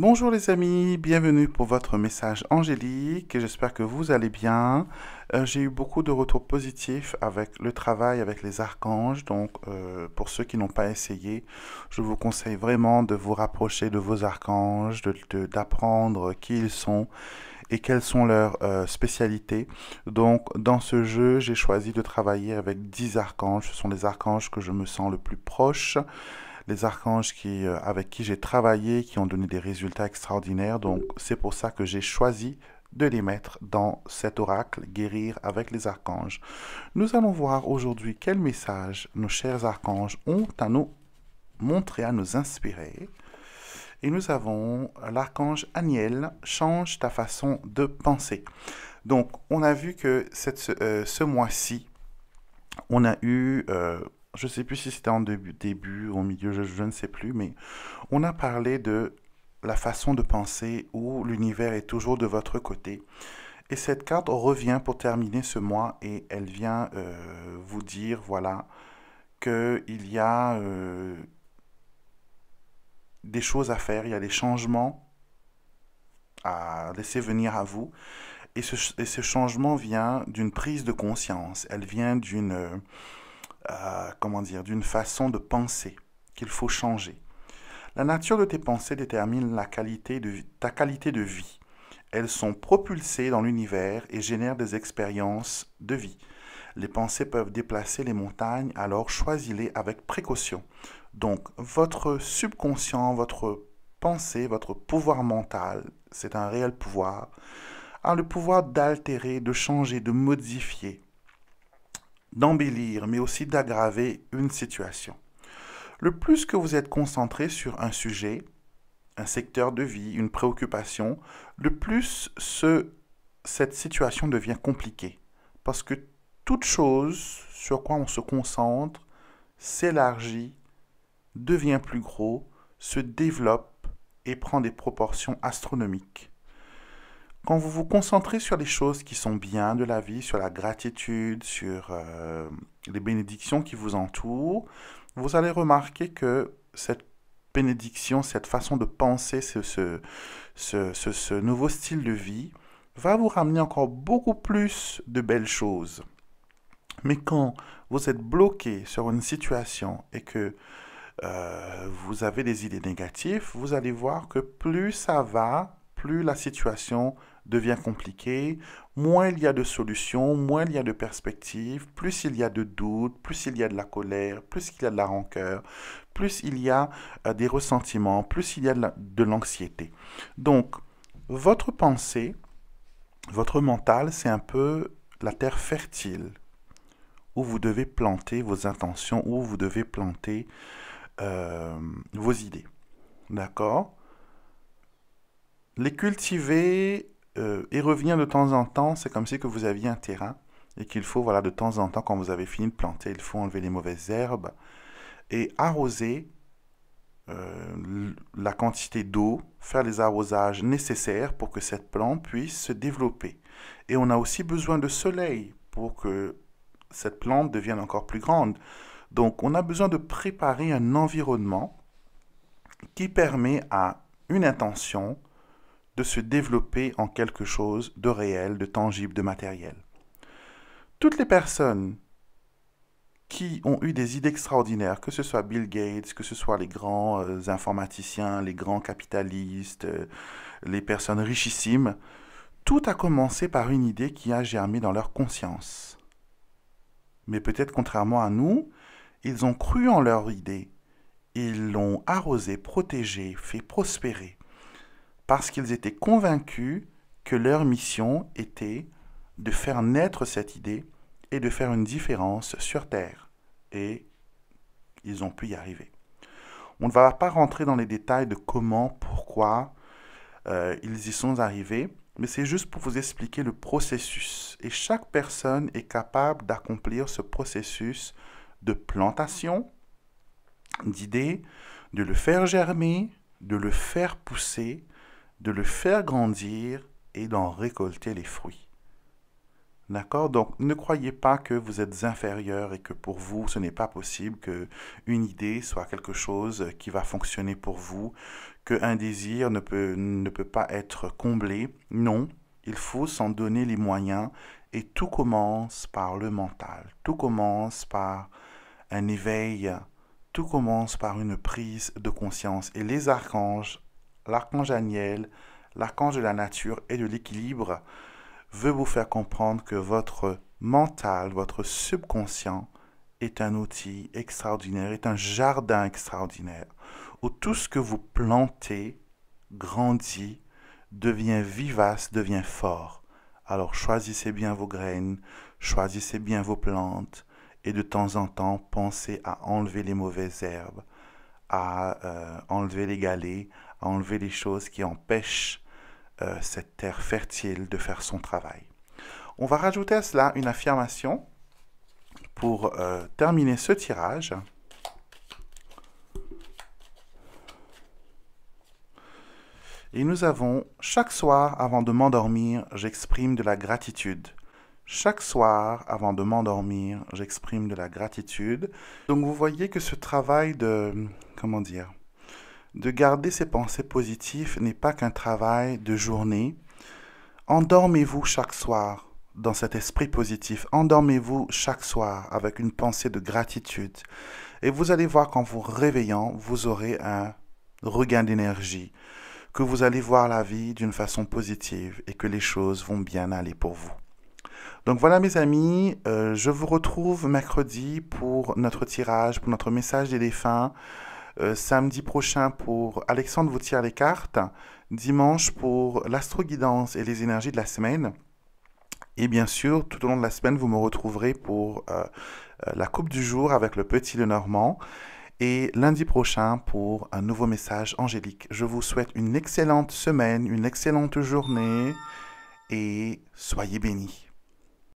Bonjour les amis, bienvenue pour votre message angélique, j'espère que vous allez bien. J'ai eu beaucoup de retours positifs avec le travail, avec les archanges, donc pour ceux qui n'ont pas essayé, je vous conseille vraiment de vous rapprocher de vos archanges, d'apprendre qui ils sont et quelles sont leurs spécialités. Donc dans ce jeu, j'ai choisi de travailler avec 10 archanges, ce sont les archanges que je me sens le plus proche. Les archanges avec qui j'ai travaillé, qui ont donné des résultats extraordinaires. Donc, c'est pour ça que j'ai choisi de les mettre dans cet oracle, guérir avec les archanges. Nous allons voir aujourd'hui quel message nos chers archanges ont à nous montrer, à nous inspirer. Et nous avons l'archange Aniel, change ta façon de penser. Donc, on a vu que ce mois-ci, on a eu... je ne sais plus si c'était en début, au milieu, je ne sais plus, mais on a parlé de la façon de penser où l'univers est toujours de votre côté. Et cette carte revient pour terminer ce mois et elle vient vous dire, voilà, qu'il y a des choses à faire, il y a des changements à laisser venir à vous. Et ce changement vient d'une prise de conscience, elle vient d'une... comment dire, d'une façon de penser qu'il faut changer. La nature de tes pensées détermine ta qualité de vie. Elles sont propulsées dans l'univers et génèrent des expériences de vie. Les pensées peuvent déplacer les montagnes, alors choisis-les avec précaution. Donc, votre subconscient, votre pensée, votre pouvoir mental, c'est un réel pouvoir, a le pouvoir d'altérer, de changer, de modifier, d'embellir, mais aussi d'aggraver une situation. Le plus que vous êtes concentré sur un sujet, un secteur de vie, une préoccupation, le plus cette situation devient compliquée. Parce que toute chose sur quoi on se concentre s'élargit, devient plus gros, se développe et prend des proportions astronomiques. Quand vous vous concentrez sur les choses qui sont bien de la vie, sur la gratitude, sur les bénédictions qui vous entourent, vous allez remarquer que cette bénédiction, cette façon de penser, ce nouveau style de vie va vous ramener encore beaucoup plus de belles choses. Mais quand vous êtes bloqué sur une situation et que vous avez des idées négatives, vous allez voir que plus ça va, plus la situation devient compliquée, moins il y a de solutions, moins il y a de perspectives, plus il y a de doutes, plus il y a de la colère, plus il y a de la rancœur, plus il y a des ressentiments, plus il y a de l'anxiété. Donc, votre pensée, votre mental, c'est un peu la terre fertile où vous devez planter vos intentions, où vous devez planter vos idées. D'accord ? Les cultiver et revenir de temps en temps, c'est comme si que vous aviez un terrain et qu'il faut, voilà, de temps en temps, quand vous avez fini de planter, il faut enlever les mauvaises herbes et arroser la quantité d'eau, faire les arrosages nécessaires pour que cette plante puisse se développer. Et on a aussi besoin de soleil pour que cette plante devienne encore plus grande. Donc, on a besoin de préparer un environnement qui permet à une intention de se développer en quelque chose de réel, de tangible, de matériel. Toutes les personnes qui ont eu des idées extraordinaires, que ce soit Bill Gates, que ce soit les grands informaticiens, les grands capitalistes, les personnes richissimes, tout a commencé par une idée qui a germé dans leur conscience. Mais peut-être contrairement à nous, ils ont cru en leur idée, ils l'ont arrosée, protégée, fait prospérer, parce qu'ils étaient convaincus que leur mission était de faire naître cette idée et de faire une différence sur Terre. Et ils ont pu y arriver. On ne va pas rentrer dans les détails de comment, pourquoi ils y sont arrivés, mais c'est juste pour vous expliquer le processus. Et chaque personne est capable d'accomplir ce processus de plantation, d'idées, de le faire germer, de le faire pousser, de le faire grandir et d'en récolter les fruits. D'accord? Donc, ne croyez pas que vous êtes inférieur et que pour vous, ce n'est pas possible qu'une idée soit quelque chose qui va fonctionner pour vous, qu'un désir ne peut pas être comblé. Non, il faut s'en donner les moyens et tout commence par le mental. Tout commence par un éveil, tout commence par une prise de conscience. Et les archanges, l'archange Aniel, l'archange de la nature et de l'équilibre, veut vous faire comprendre que votre mental, votre subconscient est un outil extraordinaire, est un jardin extraordinaire où tout ce que vous plantez grandit, devient vivace, devient fort. Alors choisissez bien vos graines, choisissez bien vos plantes et de temps en temps pensez à enlever les mauvaises herbes, à enlever les galets, à enlever les choses qui empêchent cette terre fertile de faire son travail. On va rajouter à cela une affirmation pour terminer ce tirage. Et nous avons « Chaque soir, avant de m'endormir, j'exprime de la gratitude ». Chaque soir, avant de m'endormir, j'exprime de la gratitude. Donc, vous voyez que ce travail de... comment dire ? De garder ses pensées positives n'est pas qu'un travail de journée. Endormez-vous chaque soir dans cet esprit positif. Endormez-vous chaque soir avec une pensée de gratitude. Et vous allez voir qu'en vous réveillant, vous aurez un regain d'énergie. Que vous allez voir la vie d'une façon positive et que les choses vont bien aller pour vous. Donc voilà mes amis, je vous retrouve mercredi pour notre tirage, pour notre message des défunts. Samedi prochain pour Alexandre vous tire les cartes, dimanche pour l'astro-guidance et les énergies de la semaine. Et bien sûr, tout au long de la semaine, vous me retrouverez pour la coupe du jour avec le petit Lenormand. Et lundi prochain pour un nouveau message angélique. Je vous souhaite une excellente semaine, une excellente journée et soyez bénis.